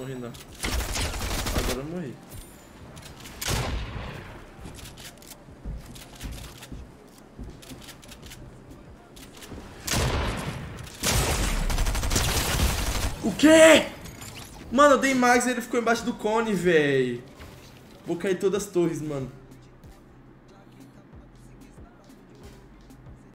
morri não. Agora eu morri. O quê? Mano, eu dei Max e ele ficou embaixo do cone, véi. Vou cair todas as torres, mano.